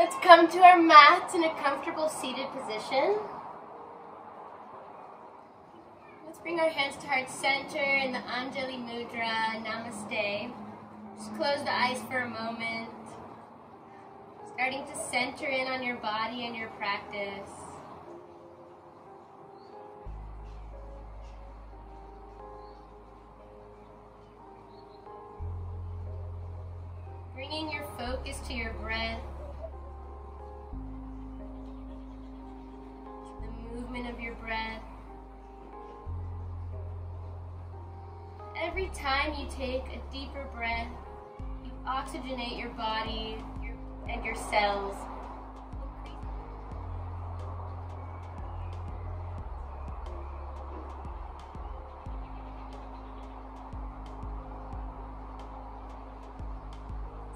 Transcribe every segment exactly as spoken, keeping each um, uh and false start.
Let's come to our mats in a comfortable seated position. Let's bring our hands to heart center in the Anjali Mudra, Namaste. Just close the eyes for a moment. Starting to center in on your body and your practice. Bringing your focus to your breath. Movement of your breath. Every time you take a deeper breath, you oxygenate your body and your cells.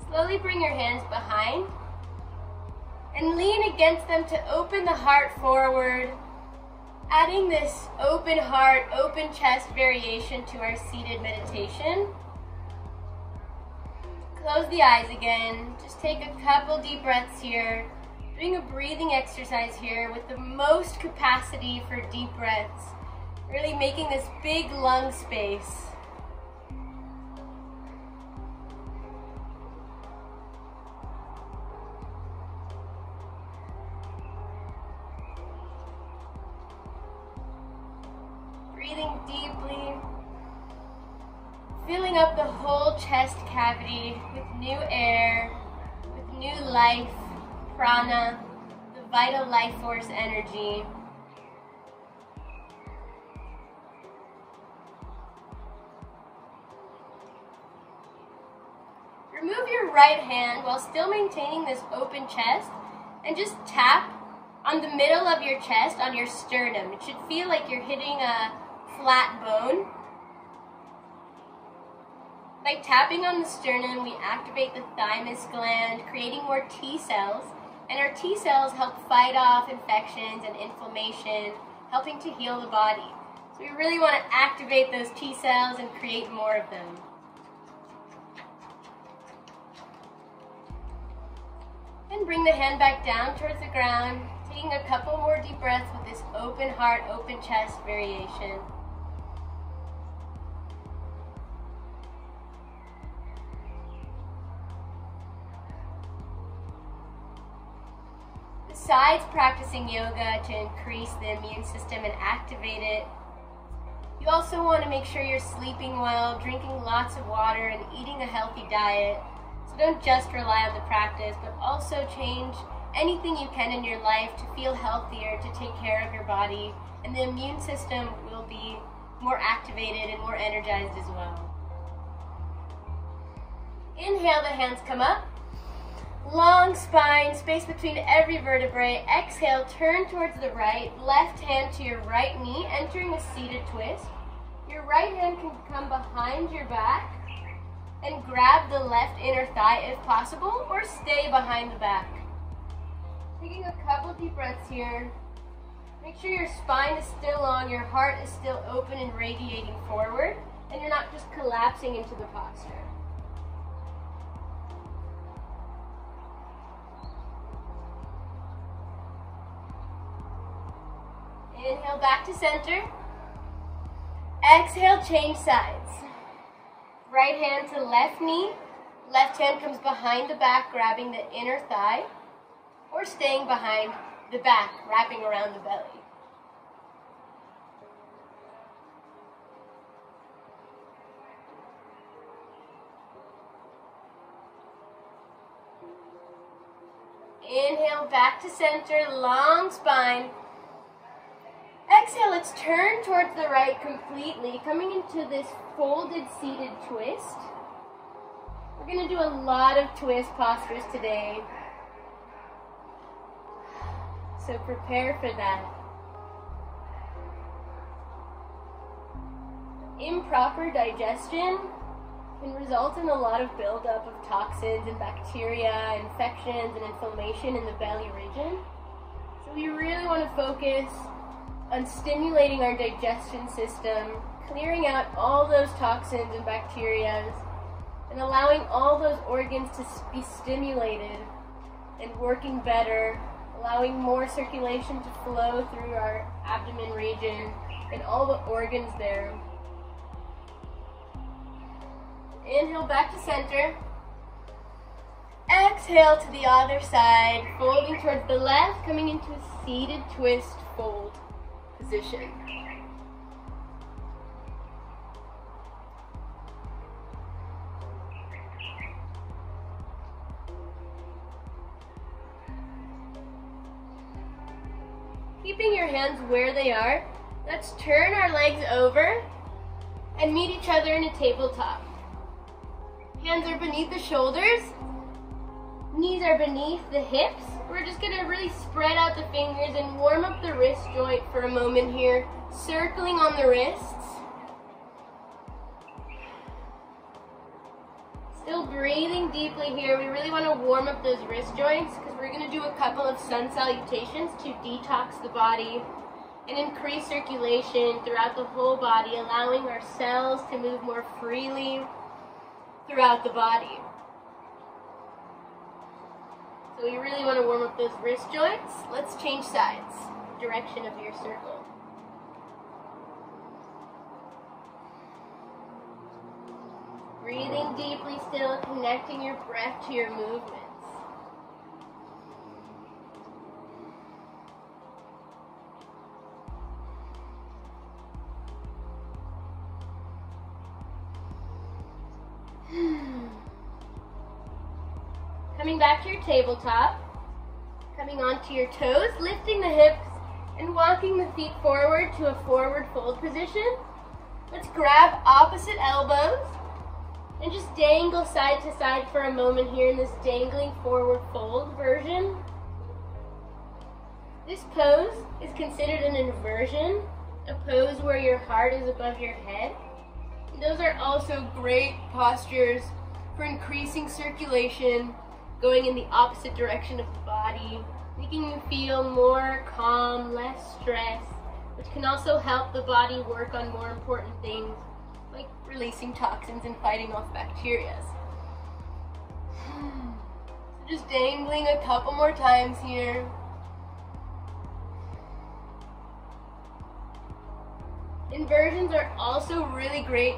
Slowly bring your hands behind and lean against them to open the heart forward. Adding this open heart, open chest variation to our seated meditation. Close the eyes again. Just take a couple deep breaths here. Doing a breathing exercise here with the most capacity for deep breaths. Really making this big lung space. Breathing deeply, filling up the whole chest cavity with new air, with new life, prana, the vital life force energy. Remove your right hand while still maintaining this open chest and just tap on the middle of your chest, on your sternum. It should feel like you're hitting a flat bone. By tapping on the sternum, we activate the thymus gland, creating more T cells, and our T cells help fight off infections and inflammation, helping to heal the body. So we really want to activate those T cells and create more of them. And bring the hand back down towards the ground, taking a couple more deep breaths with this open heart, open chest variation. Besides practicing yoga to increase the immune system and activate it, you also want to make sure you're sleeping well, drinking lots of water, and eating a healthy diet. So don't just rely on the practice, but also change anything you can in your life to feel healthier, to take care of your body, and the immune system will be more activated and more energized as well. Inhale, the hands come up. Long spine, space between every vertebrae. Exhale, turn towards the right, left hand to your right knee, entering a seated twist. Your right hand can come behind your back and grab the left inner thigh if possible, or stay behind the back. Taking a couple deep breaths here. Make sure your spine is still long, your heart is still open and radiating forward, and you're not just collapsing into the posture. Inhale, back to center. Exhale, change sides. Right hand to left knee. Left hand comes behind the back, grabbing the inner thigh, or staying behind the back, wrapping around the belly. Inhale, back to center, long spine. Exhale, let's turn towards the right completely, coming into this folded seated twist. We're going to do a lot of twist postures today, so prepare for that. Improper digestion can result in a lot of buildup of toxins and bacteria, infections, and inflammation in the belly region. So we really want to focus on stimulating our digestion system, clearing out all those toxins and bacteria, and allowing all those organs to be stimulated and working better, allowing more circulation to flow through our abdomen region and all the organs there. Inhale back to center. Exhale to the other side, folding towards the left, coming into a seated twist fold position. Keeping your hands where they are, let's turn our legs over and meet each other in a tabletop. Hands are beneath the shoulders, knees are beneath the hips. We're just gonna really spread out the fingers and warm up the wrist joint for a moment here, circling on the wrists. Still breathing deeply here. We really want to warm up those wrist joints because we're going to do a couple of sun salutations to detox the body and increase circulation throughout the whole body, allowing our cells to move more freely throughout the body. So we really want to warm up those wrist joints. Let's change sides, direction of your circle. Breathing deeply still, connecting your breath to your movements. Coming back to your tabletop, coming onto your toes, lifting the hips and walking the feet forward to a forward fold position. Let's grab opposite elbows and just dangle side to side for a moment here in this dangling forward fold version. This pose is considered an inversion, a pose where your heart is above your head. And those are also great postures for increasing circulation, going in the opposite direction of the body, making you feel more calm, less stressed, which can also help the body work on more important things, like releasing toxins and fighting off bacteria. So just dangling a couple more times here. Inversions are also really great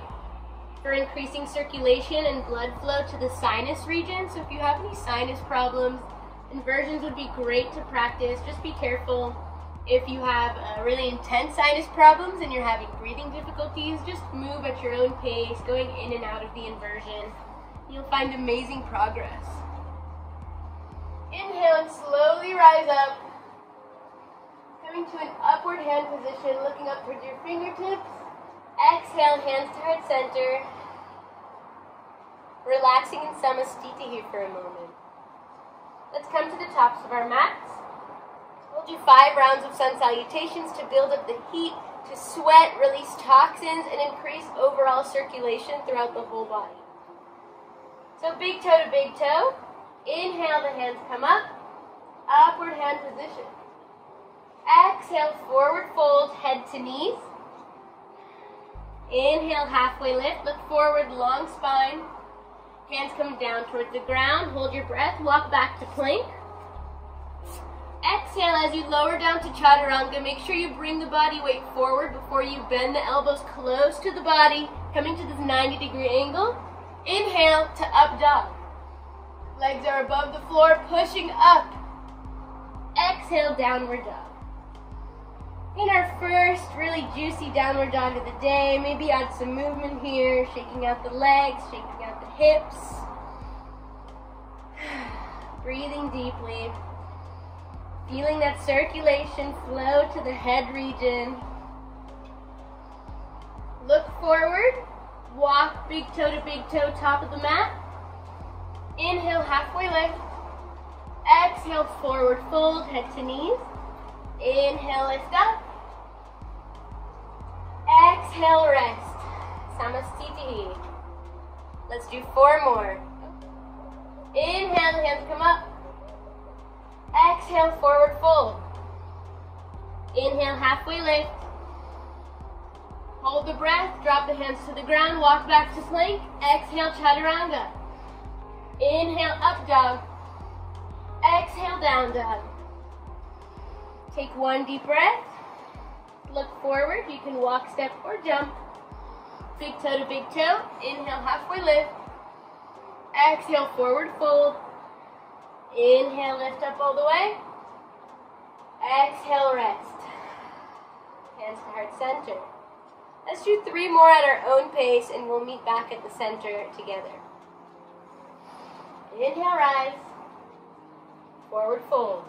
for increasing circulation and blood flow to the sinus region. So if you have any sinus problems, inversions would be great to practice. Just be careful. If you have uh, really intense sinus problems and you're having breathing difficulties, just move at your own pace, going in and out of the inversion. You'll find amazing progress. Inhale and slowly rise up. Coming to an upward hand position, looking up towards your fingertips. Exhale, hands to heart center. Relaxing in samasthiti here for a moment. Let's come to the tops of our mats. We'll do five rounds of sun salutations to build up the heat, to sweat, release toxins, and increase overall circulation throughout the whole body. So big toe to big toe. Inhale, the hands come up. Upward hand position. Exhale, forward fold, head to knees. Inhale, halfway lift. Look forward, long spine. Hands come down towards the ground. Hold your breath. Walk back to plank. Exhale as you lower down to chaturanga. Make sure you bring the body weight forward before you bend the elbows close to the body, coming to this ninety degree angle. Inhale to up dog. Legs are above the floor, pushing up. Exhale, downward dog. In our first really juicy downward dog of the day, maybe add some movement here, shaking out the legs, shaking out the hips. Breathing deeply. Feeling that circulation flow to the head region. Look forward, walk big toe to big toe, top of the mat. Inhale, halfway lift. Exhale, forward fold, head to knees. Inhale, lift up. Exhale, rest. Samasthiti. Let's do four more. Inhale, hands come up. Exhale, forward fold. Inhale, halfway lift. Hold the breath, drop the hands to the ground, walk back to plank. Exhale, chaturanga. Inhale, up dog. Exhale. Down, down, down. Take one deep breath. Look forward. You can walk, step, or jump. Big toe to big toe. Inhale, halfway lift. Exhale, forward fold. Inhale, lift up all the way. Exhale, rest. Hands to heart center. Let's do three more at our own pace, and we'll meet back at the center together. Inhale, rise. Forward fold.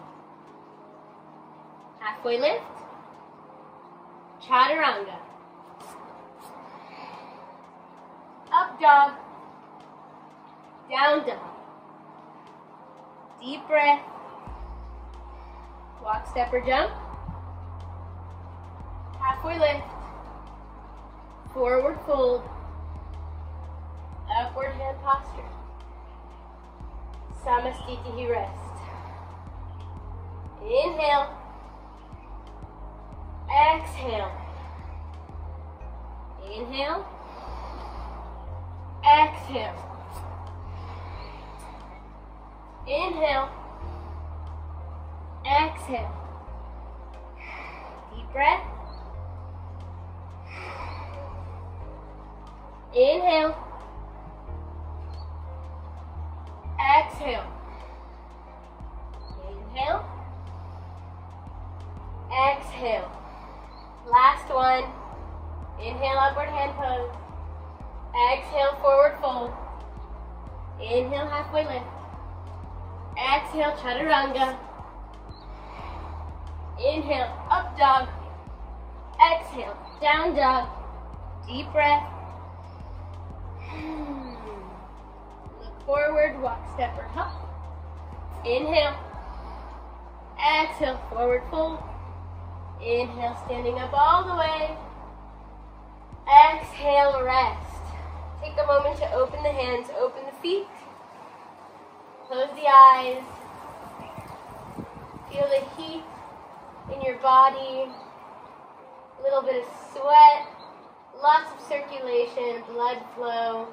Halfway lift. Chaturanga. Up dog. Down dog. Deep breath. Walk, step, or jump. Halfway lift. Forward fold. Upward hand posture. Samasthiti rest. Inhale. Exhale. Inhale. Exhale. Inhale. Exhale. Deep breath. Inhale. Exhale. Inhale. Exhale. Last one. Inhale, upward hand pose. Exhale, forward fold. Inhale, halfway lift. Exhale, chaturanga. Inhale, up dog. Exhale, down dog. Deep breath. Look forward, walk, step, or hop. Inhale. Exhale, forward fold. Inhale, standing up all the way. Exhale, rest. Take a moment to open the hands, open the feet. Close the eyes. Feel the heat in your body. A little bit of sweat. Lots of circulation, blood flow,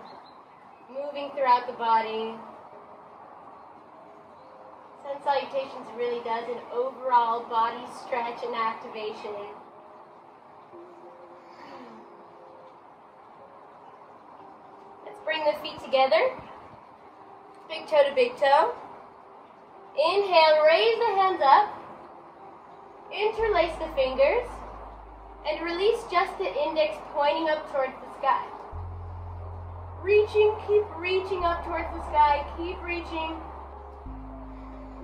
moving throughout the body. Sun salutations really does an overall body stretch and activation. Let's bring the feet together. Big toe to big toe. Inhale, raise the hands up. Interlace the fingers. And release just the index pointing up towards the sky. Reaching, keep reaching up towards the sky. Keep reaching.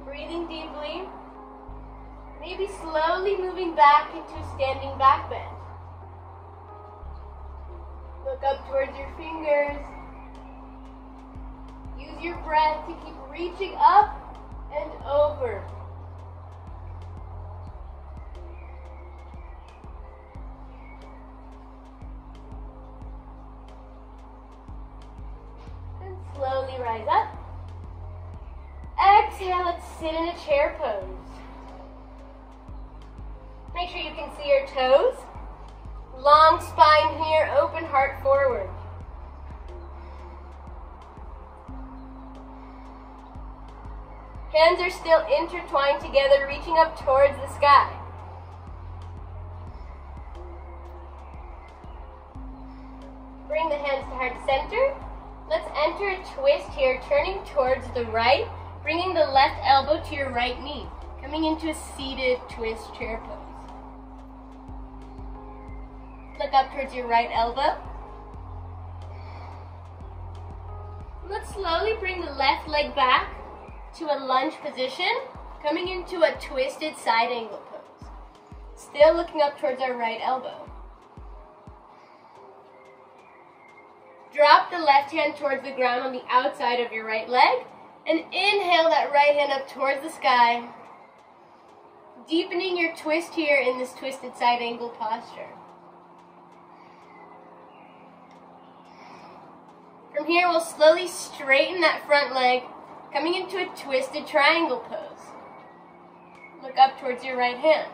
Breathing deeply, maybe slowly moving back into standing back bend. Look up towards your fingers. Use your breath to keep reaching up and over. And slowly rise up. Exhale, let's sit in a chair pose. Make sure you can see your toes. Long spine here, open heart forward. Hands are still intertwined together, reaching up towards the sky. Bring the hands to heart center. Let's enter a twist here, turning towards the right. Bringing the left elbow to your right knee, coming into a seated twist chair pose. Look up towards your right elbow. Let's slowly bring the left leg back to a lunge position, coming into a twisted side angle pose. Still looking up towards our right elbow. Drop the left hand towards the ground on the outside of your right leg. And inhale that right hand up towards the sky. Deepening your twist here in this twisted side angle posture. From here, we'll slowly straighten that front leg, coming into a twisted triangle pose. Look up towards your right hand.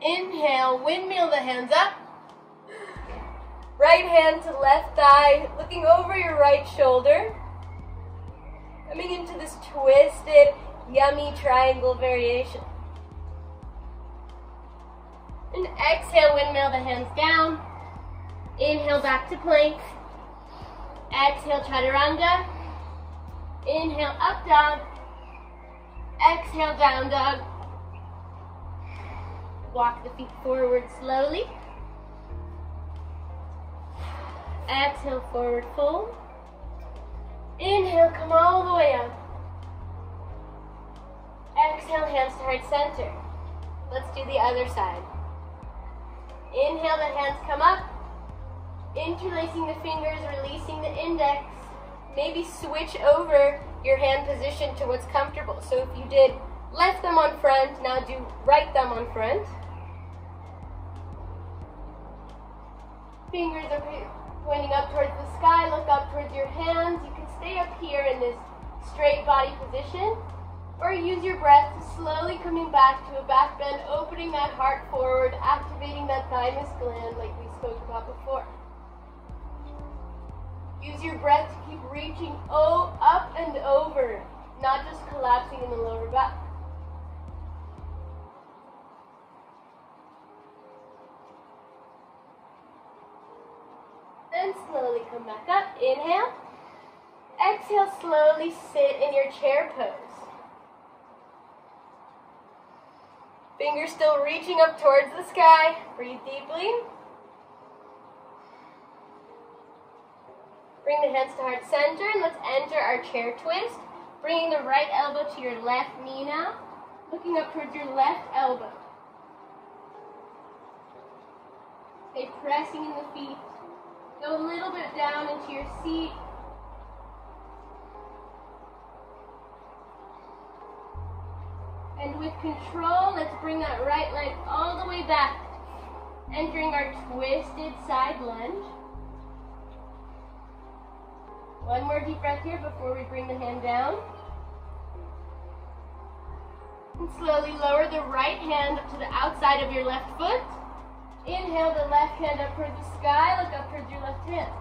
Inhale, windmill the hands up. Right hand to left thigh, looking over your right shoulder. Coming into this twisted, yummy triangle variation. And exhale, windmill the hands down. Inhale, back to plank. Exhale, chaturanga. Inhale, up dog. Exhale, down dog. Walk the feet forward slowly. Exhale, forward fold. Inhale, come all the way up. Exhale, hands to heart center. Let's do the other side. Inhale, the hands come up. Interlacing the fingers, releasing the index. Maybe switch over your hand position to what's comfortable. So if you did left thumb on front, now do right thumb on front. Fingers are pointing up towards the sky, look up towards your hands. You can stay up here in this straight body position, or use your breath to slowly coming back to a back bend, opening that heart forward, activating that thymus gland like we spoke about before. Use your breath to keep reaching oh, up and over, not just collapsing in the lower back. Then slowly come back up, inhale. Exhale, slowly sit in your chair pose. Fingers still reaching up towards the sky. Breathe deeply. Bring the hands to heart center and let's enter our chair twist. Bringing the right elbow to your left knee now. Looking up towards your left elbow. Stay pressing in the feet. Go a little bit down into your seat. And with control, let's bring that right leg all the way back, entering our twisted side lunge. One more deep breath here before we bring the hand down. And slowly lower the right hand up to the outside of your left foot. Inhale the left hand up towards the sky, look up towards your left hand.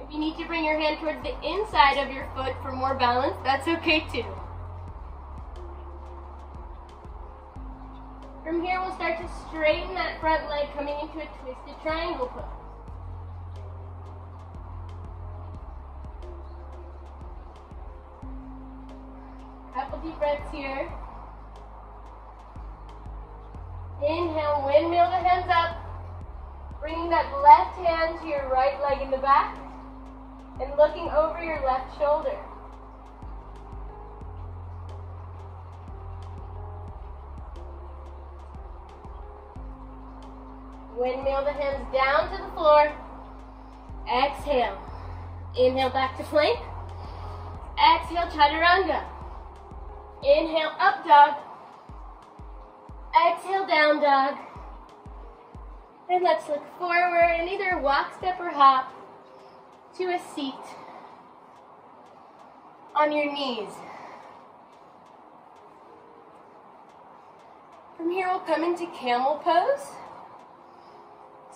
If you need to bring your hand towards the inside of your foot for more balance, that's okay too. From here, we'll start to straighten that front leg, coming into a twisted triangle pose. Couple deep breaths here. Inhale, windmill the hands up. Bringing that left hand to your right leg in the back. And looking over your left shoulder. Windmill the hands down to the floor. Exhale. Inhale back to plank. Exhale, chaturanga. Inhale, up dog. Exhale, down dog. And let's look forward and either walk, step, or hop to a seat on your knees. From here, we'll come into camel pose.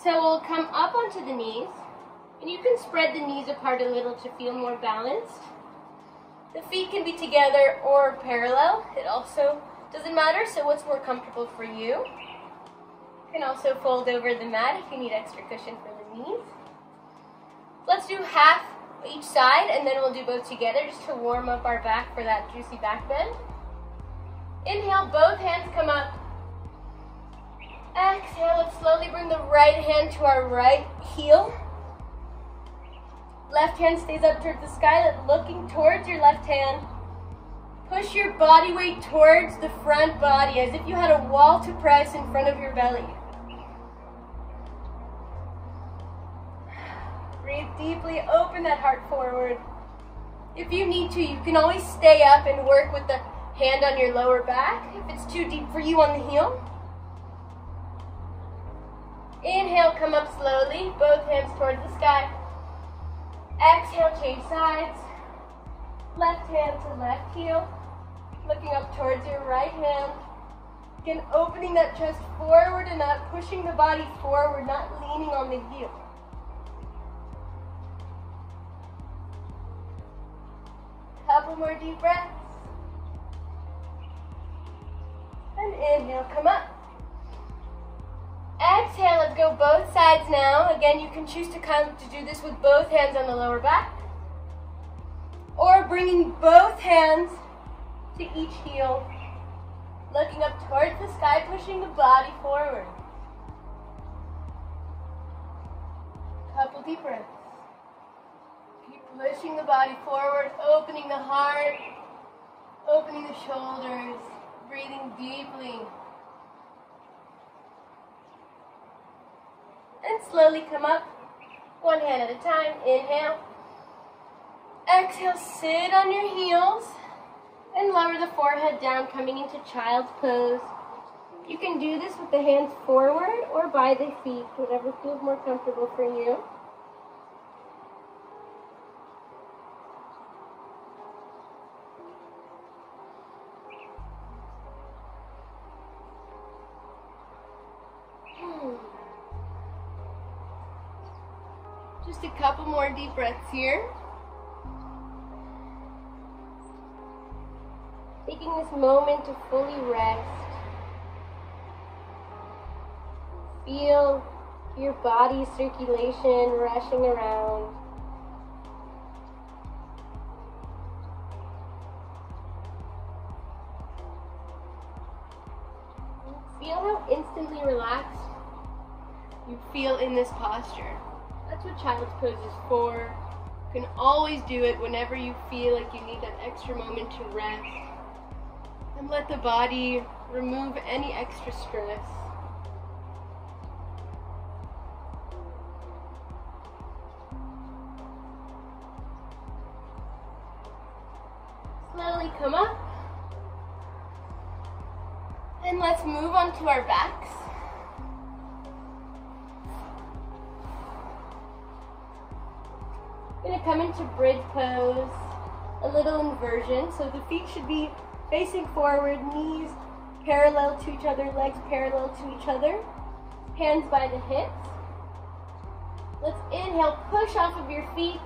So we'll come up onto the knees, and you can spread the knees apart a little to feel more balanced. The feet can be together or parallel. It also doesn't matter, so what's more comfortable for you. You can also fold over the mat if you need extra cushion for the knees. Let's do half each side, and then we'll do both together just to warm up our back for that juicy back bend. Inhale, both hands come up. Exhale, let's slowly bring the right hand to our right heel. Left hand stays up towards the sky, looking towards your left hand. Push your body weight towards the front body, as if you had a wall to press in front of your belly. Breathe deeply, open that heart forward. If you need to, you can always stay up and work with the hand on your lower back, if it's too deep for you on the heel. Inhale, come up slowly, both hands towards the sky. Exhale, change sides. Left hand to left heel, looking up towards your right hand. Again, opening that chest forward and up, pushing the body forward, not leaning on the heel. Couple more deep breaths. And inhale, come up. Exhale, let's go both sides now. Again, you can choose to come to do this with both hands on the lower back, or bringing both hands to each heel, looking up towards the sky, pushing the body forward. Couple deep breaths. Keep pushing the body forward, opening the heart, opening the shoulders, breathing deeply. And slowly come up, one hand at a time. Inhale. Exhale, sit on your heels and lower the forehead down, coming into child's pose. You can do this with the hands forward or by the feet, whatever feels more comfortable for you. Just a couple more deep breaths here. Taking this moment to fully rest. Feel your body circulation rushing around. Feel how instantly relaxed you feel in this posture. That's what child's pose is for. You can always do it whenever you feel like you need that extra moment to rest. And let the body remove any extra stress. Slowly come up. And let's move on to our backs. We're going to come into bridge pose, a little inversion. So the feet should be facing forward, knees parallel to each other, legs parallel to each other, hands by the hips. Let's inhale, push off of your feet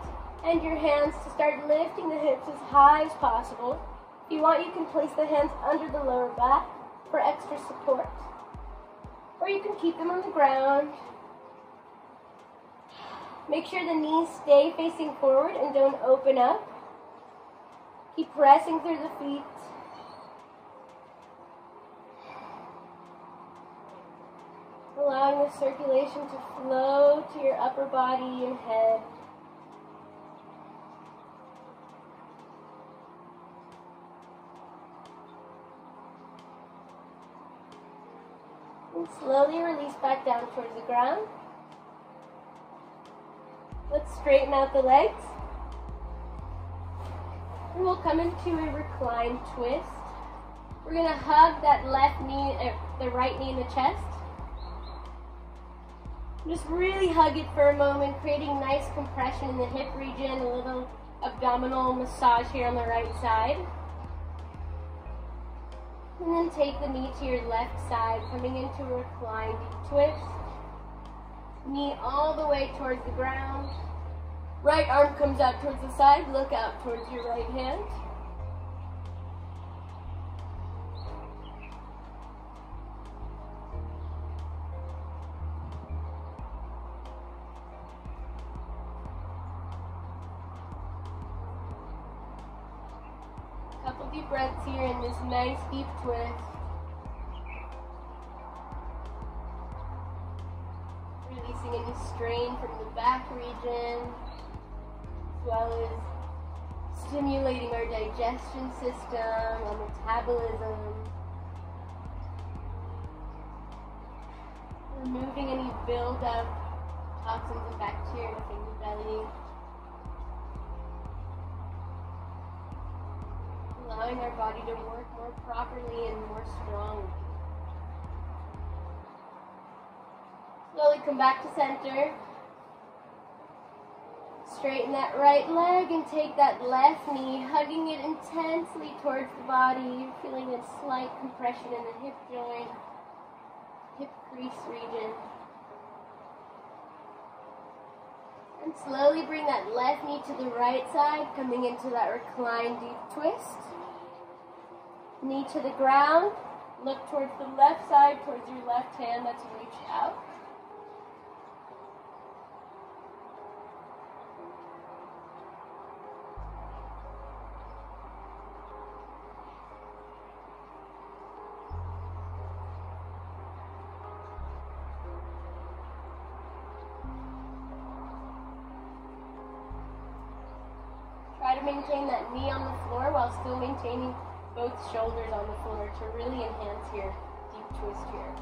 and your hands to start lifting the hips as high as possible. If you want, you can place the hands under the lower back for extra support, or you can keep them on the ground. Make sure the knees stay facing forward and don't open up. Keep pressing through the feet. Allowing the circulation to flow to your upper body and head. And slowly release back down towards the ground. Let's straighten out the legs. And we'll come into a reclined twist. We're going to hug that left knee, uh, the right knee in the chest. Just really hug it for a moment, creating nice compression in the hip region, a little abdominal massage here on the right side. And then take the knee to your left side, coming into a reclined twist. Knee all the way towards the ground. Right arm comes out towards the side, look out towards your right hand. Deep breaths here in this nice deep twist. Releasing any strain from the back region, as well as stimulating our digestion system, our metabolism. Removing any buildup, toxins and bacteria in the belly. Allowing our body to work more properly and more strongly. Slowly come back to center. Straighten that right leg and take that left knee, hugging it intensely towards the body, feeling a slight compression in the hip joint, hip crease region. And slowly bring that left knee to the right side, coming into that reclined deep twist. Knee to the ground, look towards the left side, towards your left hand that's reached out. Maintain that knee on the floor while still maintaining both shoulders on the floor to really enhance your deep twist here.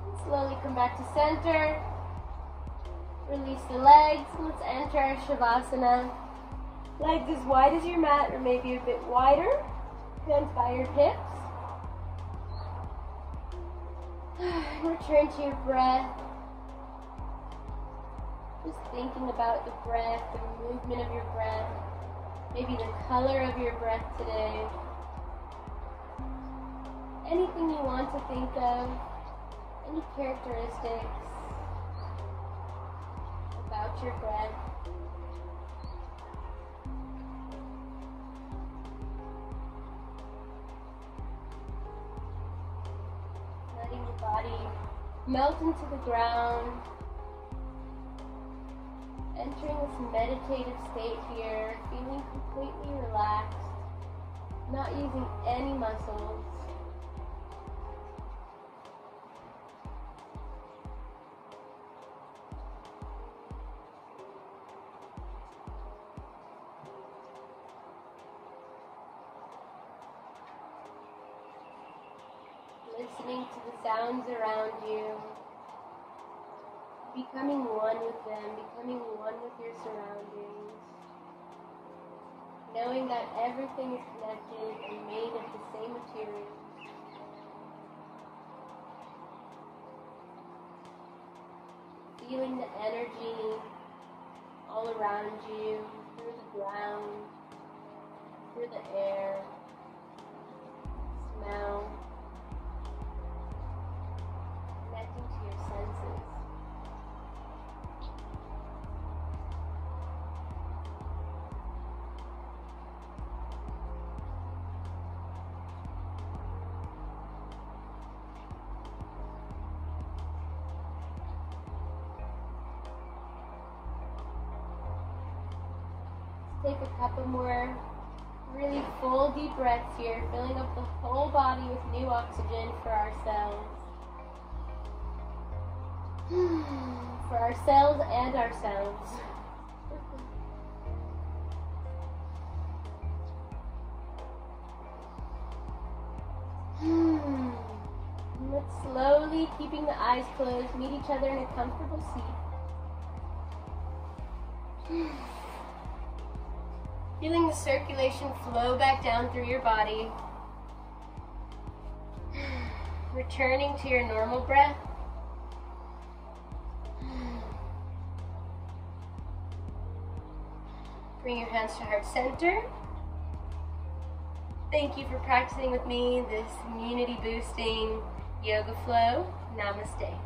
And slowly come back to center. Release the legs. Let's enter Shavasana. Legs as wide as your mat or maybe a bit wider. Hands by your hips. Return to your breath. Just thinking about the breath, the movement of your breath, maybe the color of your breath today. Anything you want to think of, any characteristics about your breath. Letting your body melt into the ground. Entering this meditative state here, feeling completely relaxed, not using any muscles. Listening to the sounds around you. Becoming one with them, becoming one with your surroundings. Knowing that everything is connected and made of the same material. Feeling the energy all around you, through the ground, through the air, smell, connecting to your senses. Take a couple more really full deep breaths here, filling up the whole body with new oxygen for ourselves. For ourselves and ourselves. Let's slowly, keeping the eyes closed, meet each other in a comfortable seat. Feeling the circulation flow back down through your body. Returning to your normal breath. Bring your hands to heart center. Thank you for practicing with me this immunity boosting yoga flow. Namaste.